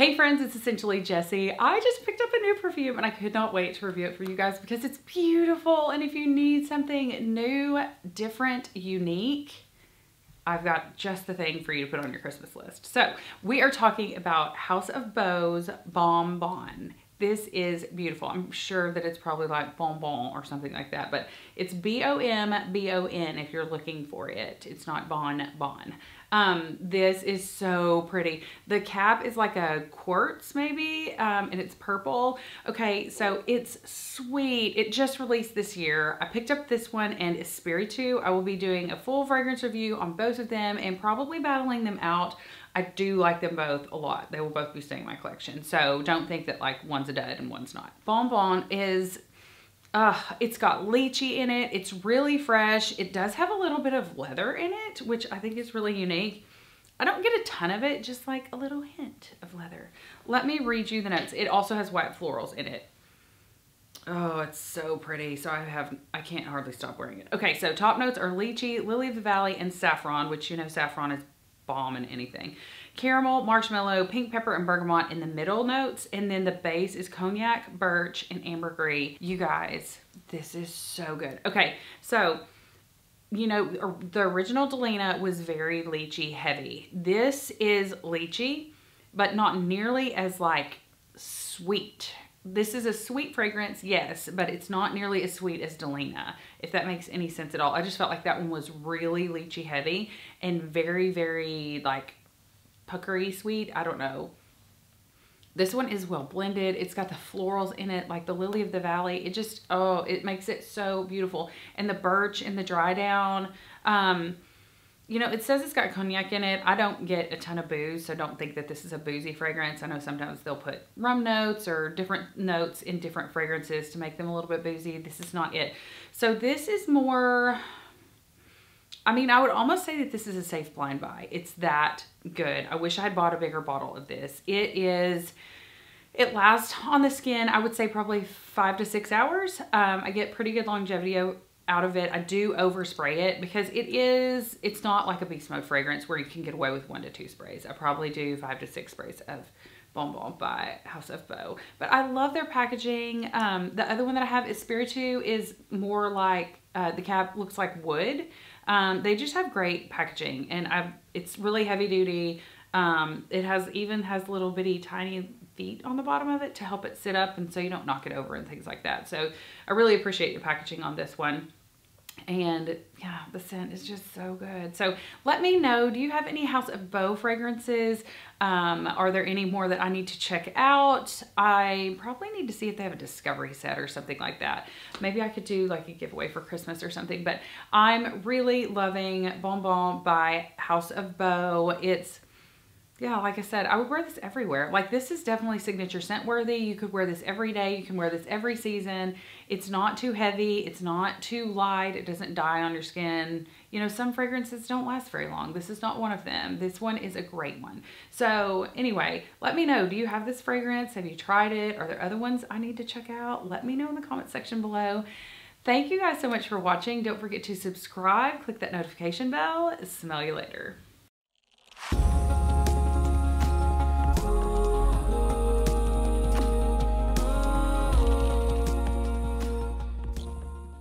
Hey friends, it's Essentially Jessi. I just picked up a new perfume and I could not wait to review it for you guys because it's beautiful, and if you need something new, different, unique, I've got just the thing for you to put on your Christmas list. So we are talking about House of Bo's Bombon. This is beautiful. I'm sure that it's probably like Bombon or something like that, but it's B-O-M-B-O-N if you're looking for it. It's not Bonbon. This is so pretty. The cap is like a quartz maybe, and it's purple. Okay, so it's sweet. It just released this year. I picked up this one and Esprit. I will be doing a full fragrance review on both of them and probably battling them out. I do like them both a lot. They will both be staying in my collection. So don't think that like one's a dud and one's not. Bombon is, it's got lychee in it. It's really fresh. It does have a little bit of leather in it, which I think is really unique. I don't get a ton of it, just like a little hint of leather. Let me read you the notes. It also has white florals in it. Oh, it's so pretty. So I can't hardly stop wearing it. Okay, so top notes are lychee, Lily of the Valley, and saffron, which you know saffron is bomb in anything. Caramel, marshmallow, pink pepper, and bergamot in the middle notes, and then the base is cognac, birch, and ambergris. You guys, this is so good. Okay, so you know the original Delina was very lychee heavy. This is lychee, but not nearly as like sweet. This is a sweet fragrance, yes, but it's not nearly as sweet as Delina, if that makes any sense at all. I just felt like that one was really lychee heavy and very, very like puckery sweet. I don't know. This one is well blended. It's got the florals in it, like the Lily of the Valley. It just, oh, it makes it so beautiful. And the birch and the dry down. You know, it says it's got cognac in it. I don't get a ton of booze, so don't think that this is a boozy fragrance. I know sometimes they'll put rum notes or different notes in different fragrances to make them a little bit boozy. This is not it. So this is more, I mean, I would almost say that this is a safe blind buy. It's that good. I wish I had bought a bigger bottle of this. It is, it lasts on the skin, I would say probably 5 to 6 hours. I get pretty good longevity out of it. I do overspray it because it's not like a beast mode fragrance where you can get away with 1 to 2 sprays. I probably do 5 to 6 sprays of Bombon by House of Bo. But I love their packaging. The other one that I have is Espiritu, is more like the cap looks like wood. They just have great packaging, and it's really heavy duty. It even has little bitty tiny feet on the bottom of it to help it sit up and so you don't knock it over and things like that. So I really appreciate the packaging on this one. And yeah, the scent is just so good. So let me know, do you have any House of Bo fragrances? Are there any more that I need to check out? I probably need to see if they have a discovery set or something like that. Maybe I could do like a giveaway for Christmas or something, but I'm really loving Bombon by House of Bo. It's, yeah, like I said, I would wear this everywhere. Like, this is definitely signature scent worthy. You could wear this every day. You can wear this every season. It's not too heavy. It's not too light. It doesn't die on your skin. You know, some fragrances don't last very long. This is not one of them. This one is a great one. So anyway, let me know. Do you have this fragrance? Have you tried it? Are there other ones I need to check out? Let me know in the comment section below. Thank you guys so much for watching. Don't forget to subscribe. Click that notification bell. Smell you later.